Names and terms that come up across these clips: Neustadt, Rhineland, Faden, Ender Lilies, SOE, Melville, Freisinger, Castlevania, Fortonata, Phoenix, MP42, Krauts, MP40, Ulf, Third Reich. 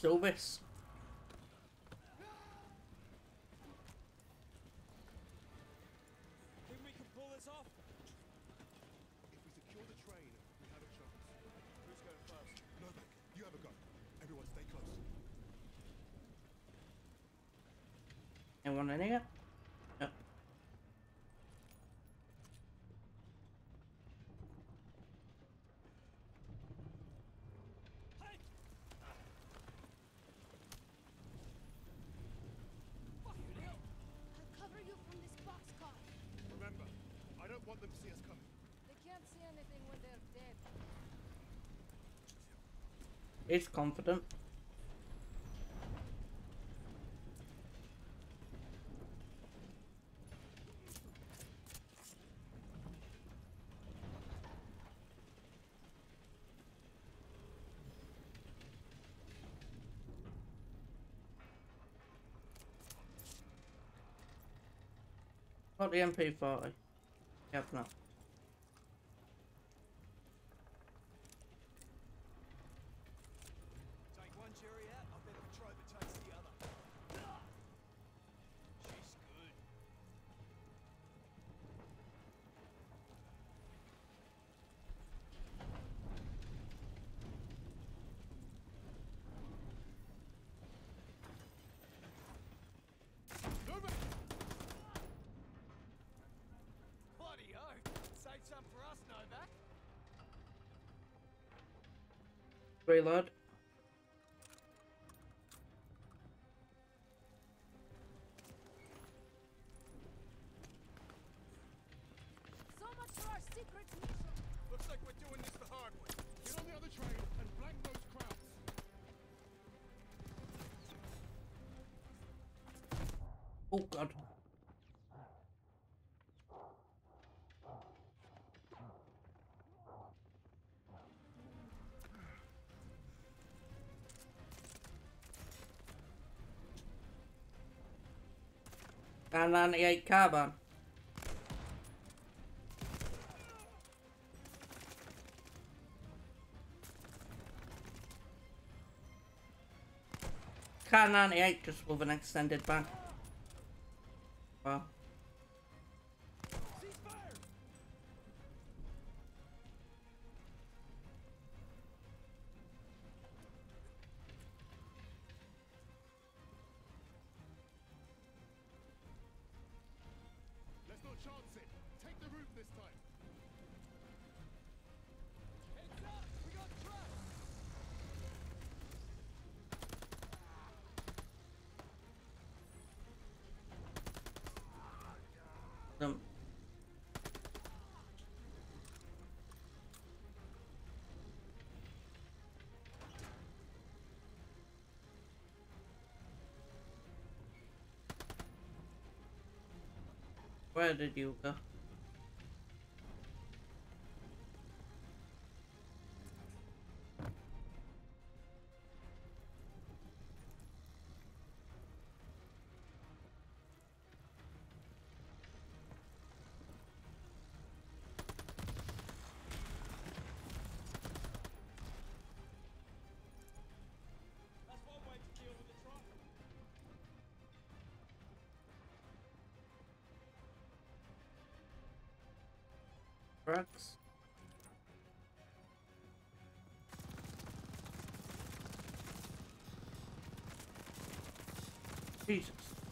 Kill this. Think we can pull this off? If we secure the train, we have a chance. Who's going first? Novak, you have a go. Everyone stay close. Anyone in here? No. It's confident. Got the MP40. Yep, no. Reload. So much for our secret mission. Looks like we're doing this the hard way. Get on the other train and flank those crowds. Oh god. And 98 carbon. Car 98 just with an extended ban. Wow. Where did you go? Trucks. Jesus. The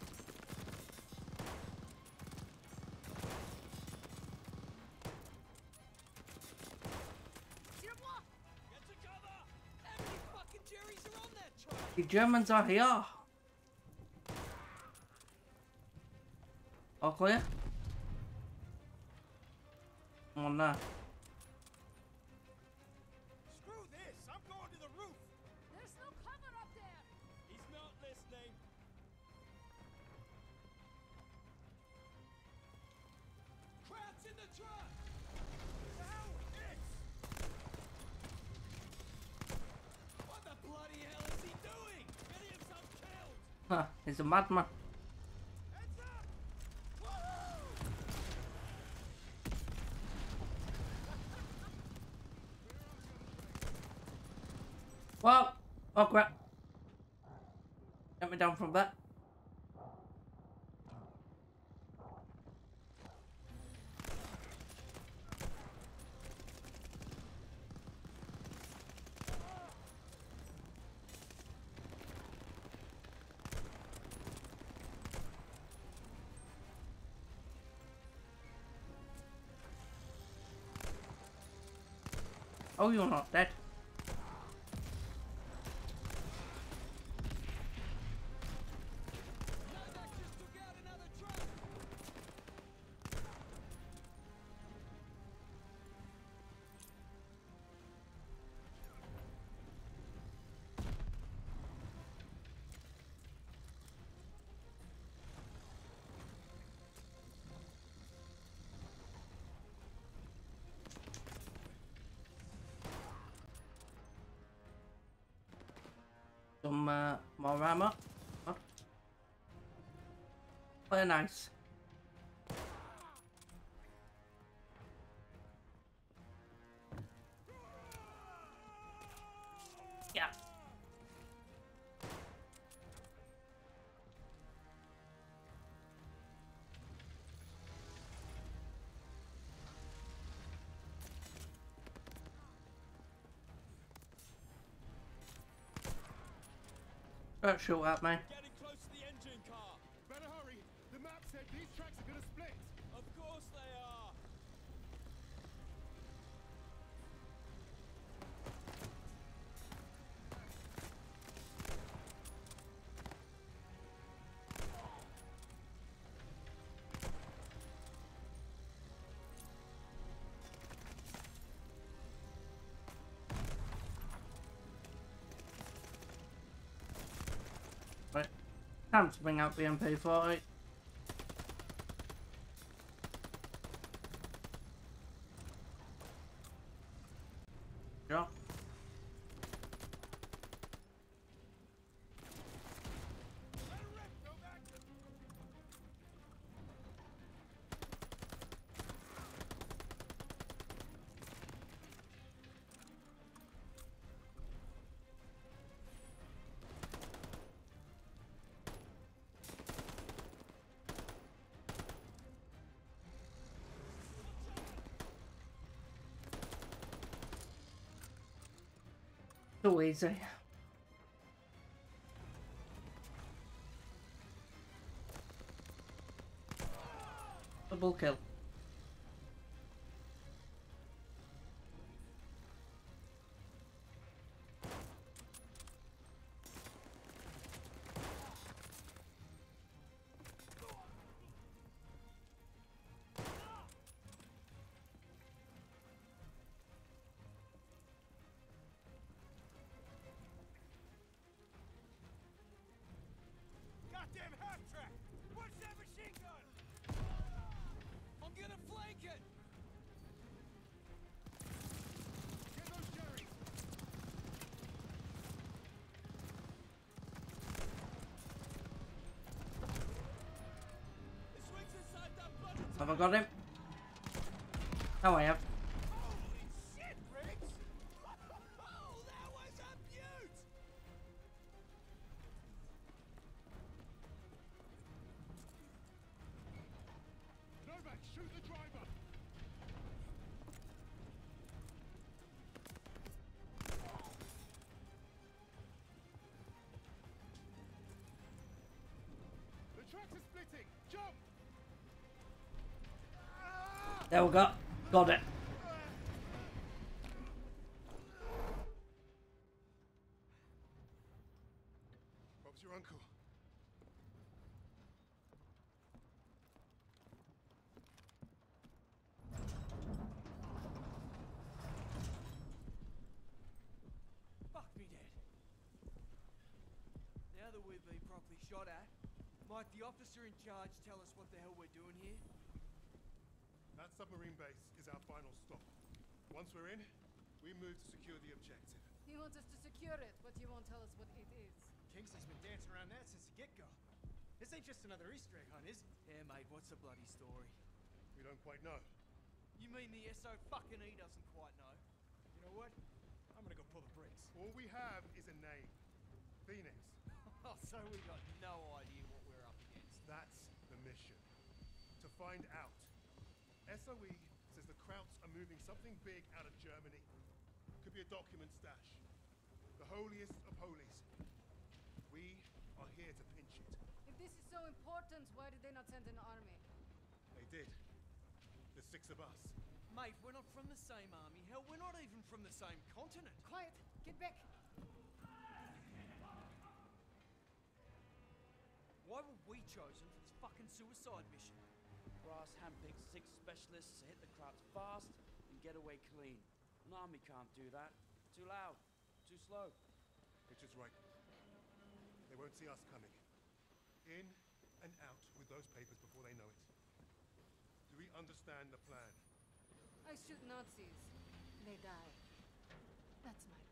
Germans are here. All clear? Oh, no. Screw this! I'm going to the roof! There's no cover up there! He's not listening! Krauts in the truck! How is? What the bloody hell is he doing? Millions are killed! Huh, he's a madman. Well, oh crap. coming down from that. Oh, you're not dead. Some more armor. Very nice. Yeah. Don't shoot at me. Getting close to the engine car. Better hurry. The map said these tracks are gonna split. Of course they are. Time to bring out the MP40. Drop. So easy. Double kill. Damn half track! Where's that machine gun? I'm gonna flank it! Get those cherries! This wing's inside that bloody tank! Have I got him? Oh, I have. Shoot the driver! The tracks are splitting! Jump! There we go. Got it. Bob's your uncle. We've been properly shot at. Might the officer in charge tell us what the hell we're doing here? That submarine base is our final stop. Once we're in, we move to secure the objective. He wants us to secure it, but he won't tell us what it is. Kingsley's been dancing around that since the get-go. This ain't just another Easter egg hunt, is it? Yeah, mate, what's the bloody story? We don't quite know. You mean the SO fucking E doesn't quite know? You know what? I'm gonna go pull the bricks. All we have is a name. Phoenix. So we got no idea what we're up against. That's the mission. To find out. SOE says the Krauts are moving something big out of Germany. Could be a document stash. The holiest of holies. We are here to pinch it. If this is so important, why did they not send an army? They did. The six of us. Mate, we're not from the same army. Hell, we're not even from the same continent. Quiet! Get back! Why were we chosen for this fucking suicide mission? Brass handpicked six specialists to hit the Krauts fast and get away clean. An army can't do that. Too loud. Too slow. Richard's right. They won't see us coming. In and out with those papers before they know it. Do we understand the plan? I shoot Nazis. They die. That's my plan.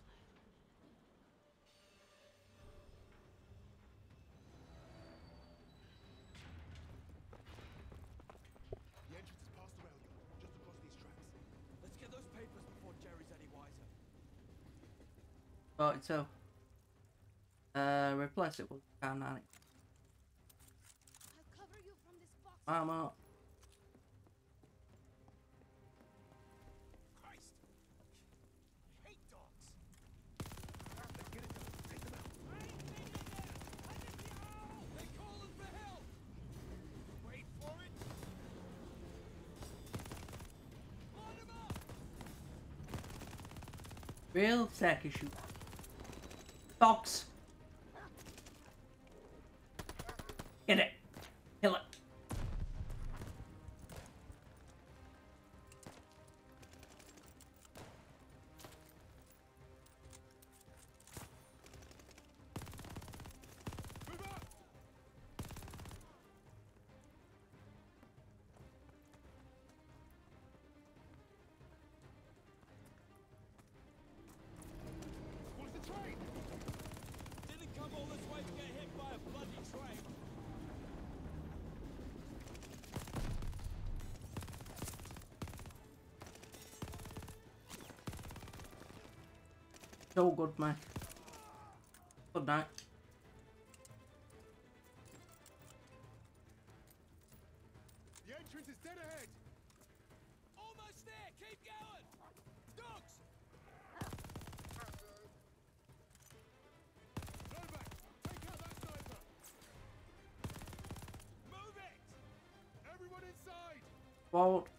The entrance is past the rail yard, just across these tracks. Let's get those papers before Jerry's any wiser. Right, so... replace it with down on it. I'll cover you from this box. I'm up. Christ! I hate dogs. Get it done. Take them out. I ain't taking it. I didn't know. They calling for help. Wait for it. Line them up. Real tech issue. Box. Get it! Kill it! Move up! What's the train? Didn't come all this way to get hit by a bloody train. So good, mate. Good night. The entrance is dead ahead. Almost there. Keep going. Dogs. Novak, take out that sniper. Move it. Everyone inside. Forward.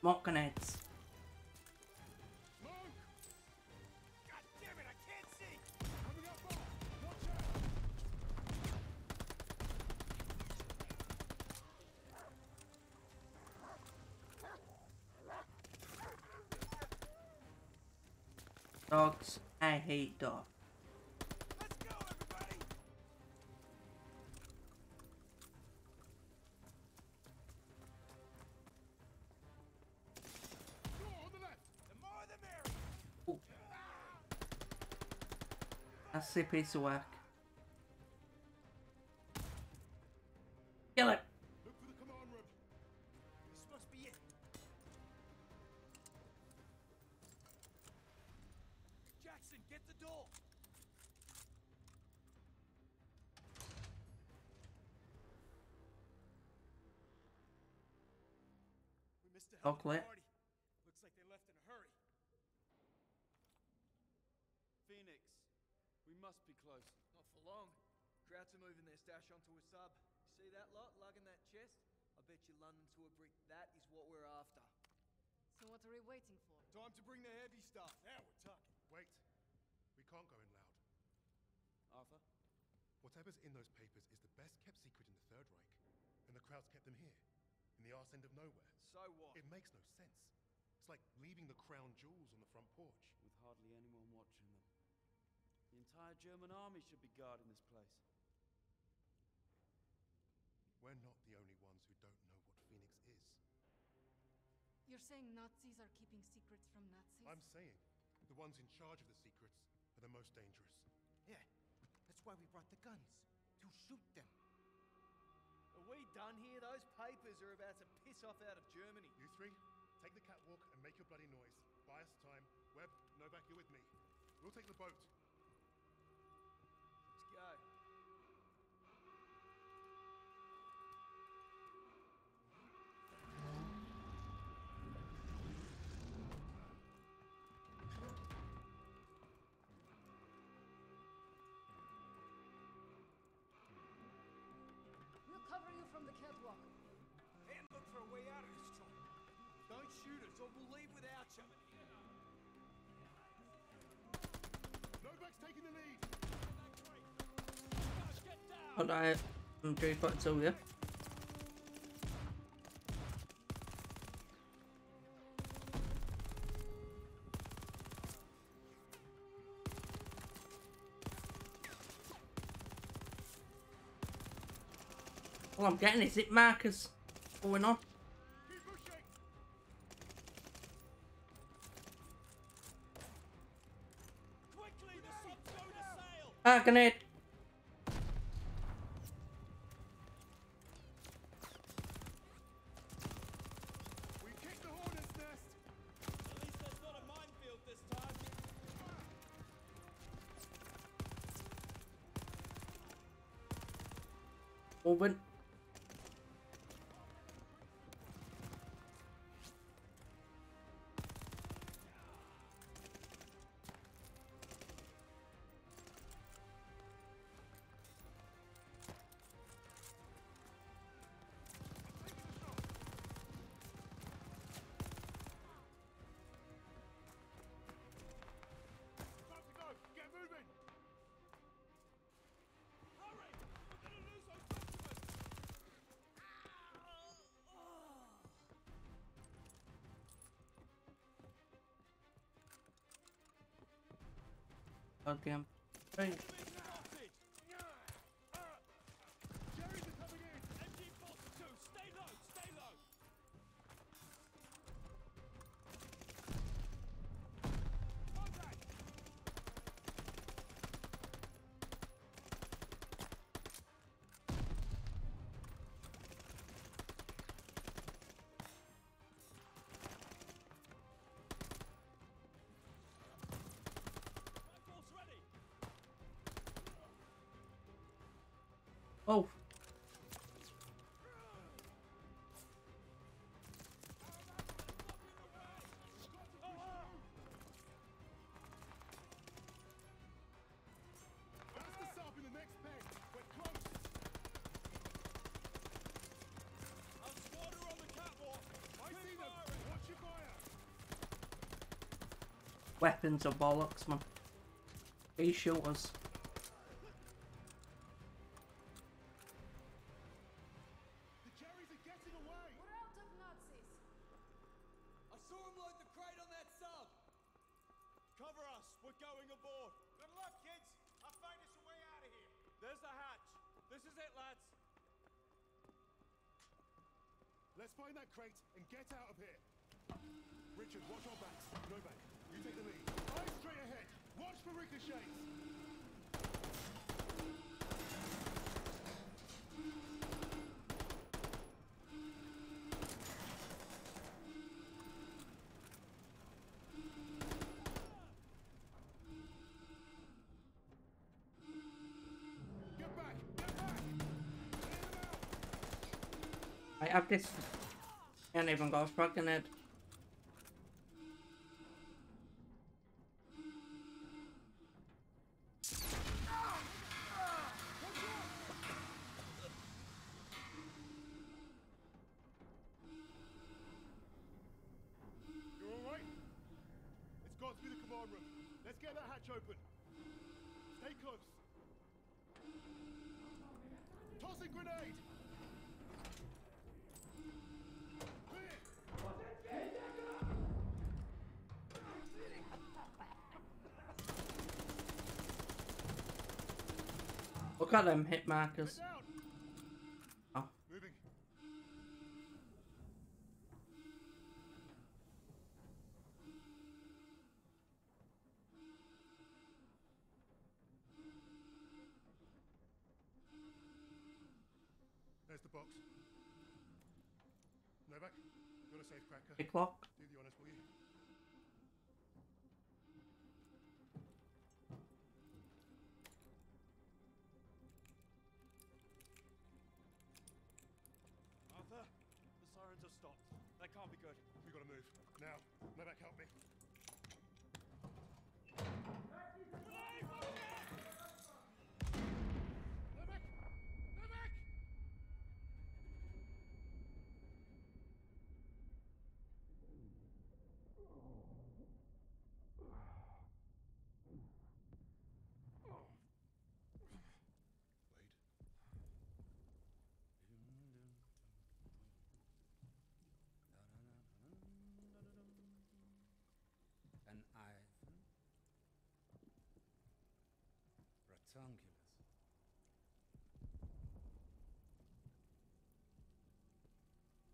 More grenades. Smoke! God damn it, I can't see! Coming up far! Watch out! Dogs, I hate dogs. Let's go, everybody! That's a piece of work. Kill it! Look for the command room. This must be it. Jackson, get the door. We missed a hell of a party. Looks like they left in a hurry. Phoenix. We must be close. Not for long. Krauts are moving their stash onto a sub. See that lot lugging that chest? I bet you London to a brick. That is what we're after. So what are we waiting for? Time to bring the heavy stuff. Now we're talking. Wait. We can't go in loud. Arthur? Whatever's in those papers is the best kept secret in the Third Reich. And the Krauts kept them here. In the arse end of nowhere. So what? It makes no sense. It's like leaving the crown jewels on the front porch. With hardly anyone watching them. The entire German army should be guarding this place. We're not the only ones who don't know what Phoenix is. You're saying Nazis are keeping secrets from Nazis? I'm saying the ones in charge of the secrets are the most dangerous. Yeah, that's why we brought the guns. to shoot them. Are we done here? Those papers are about to piss off out of Germany. You three, take the catwalk and make your bloody noise. Buy us time. Webb, Novak, you're with me. We'll take the boat. Let's go. From the catwalk. And look for a way out of this trouble. Don't shoot us or we'll leave without you. Novak's taking the lead. Get down. All right, I'm going back to you. All I'm getting is hit markers going on. Keep pushing. Quickly, the sub go to sail. Ah, grenade. We kicked the hornet's nest. At least there's not a minefield this time. Open. Goddamn thing. Jerry's coming in. MP42, stay low, stay low. Contact. Oh. That's the sub in the next peg. We're close. I'll squatter on the catwalk. I see them. Watch your fire. Weapons are bollocks, man. They shoot us. Let's find that crate and get out of here. Richard, watch our backs. No back. You take the lead. Eyes straight ahead. Watch for ricochets. Get back. Get back. I have this. Can't even go struck in it. You alright? It's got to be the command room. Let's get that hatch open. Stay close. Tossing grenade! Look at them hit markers. Oh. Moving. the box. Novak, you're a safe cracker. Hey, Clock. Do the honors, will you? Arthur, the sirens have stopped. That can't be good. We've got to move. Now, Novak, help me.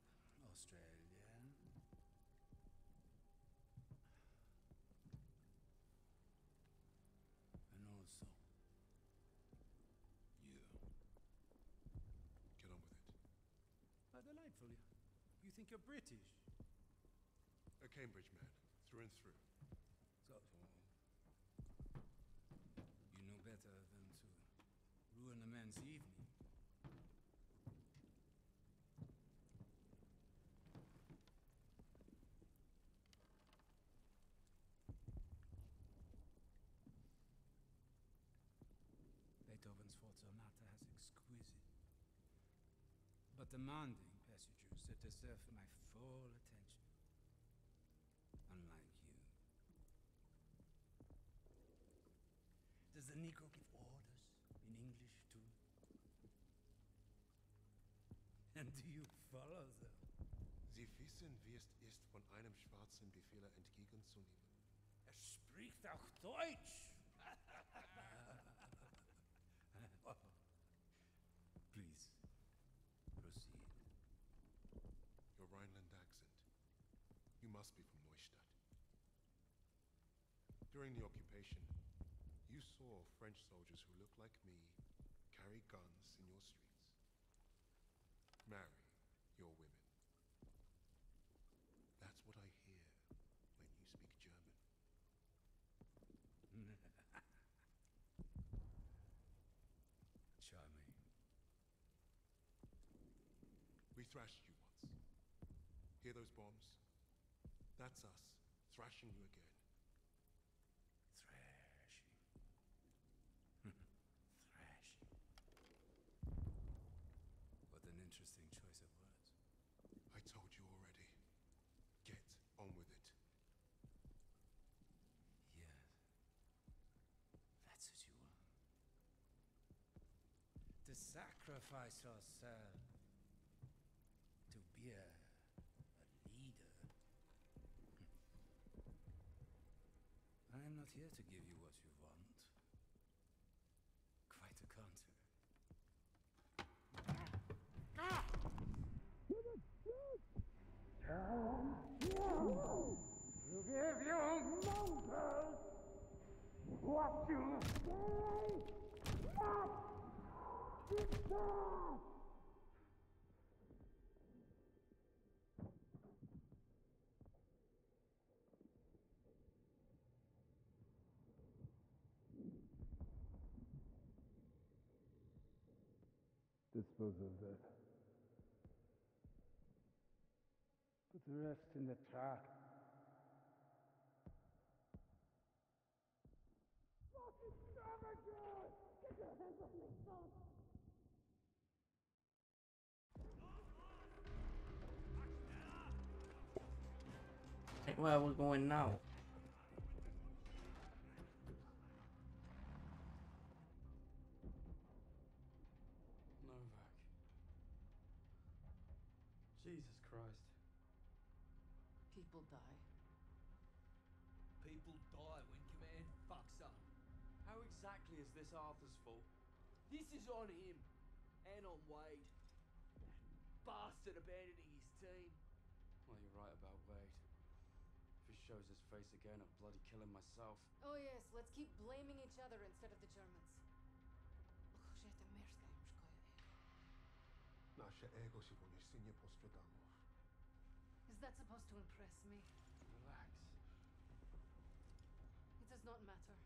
An Ivan Ratungulus. Australia. And also you. Get on with it. How delightful. You think you're British? A Cambridge man, through and through. So, you know better than to ruin a man's evening. Beethoven's Fortonata has exquisite, but demanding passages that deserve my full attention. Unlike you. Does the Negro give orders in English too? And do you follow them? Sie wissen, wie es ist, von einem schwarzen Befehler entgegen zu nehmen. Er spricht auch Deutsch! Please, proceed. Your Rhineland accent. You must be from Neustadt. During the occupation, you saw French soldiers who looked like me carry guns in your streets. Marry your women. That's what I hear when you speak German. Charming. We thrashed you once. Hear those bombs? That's us thrashing you again. Thrashing. What an interesting choice of words. I told you already. Get on with it. Yes. That's what you want. To sacrifice yourself. To be a leader. I am not here to give you what you want. Quite the contrary. You give you mongrels what you say, not deserve. Dispose of that. Put the rest in the truck. Fucking savages! Get your hands off me, son! Where are we going now? Jesus Christ. People die. People die when command fucks up. How exactly is this Arthur's fault? This is on him. And on Wade. That bastard abandoning his team. Well, you're right about Wade. If he shows his face again, I'll bloody kill him myself. Oh yes, let's keep blaming each other instead of the Germans. No, nasze ego się po nie posprzedano. Is that supposed to impress me? Relax. It does not matter.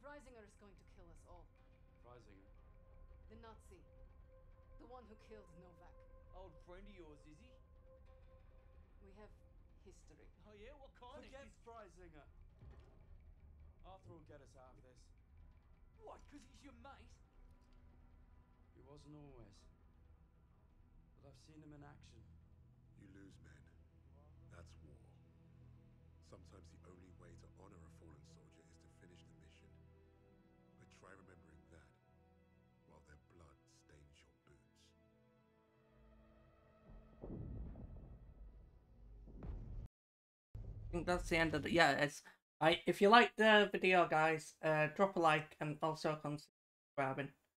Freisinger is going to kill us all. Freisinger? The Nazi. The one who killed Novak. Old friend of yours, is he? We have history. Oh yeah? What kind of history? Forget Freisinger. Arthur will get us out of this. What? Because he's your mate? He wasn't always. But I've seen him in action. You lose men. That's war. Sometimes the only way to honor a fallen soldier is to finish the mission. But try remembering that while their blood stains your boots. I think that's the end of it. Yeah, it's... If you liked the video, guys, drop a like and also consider subscribing.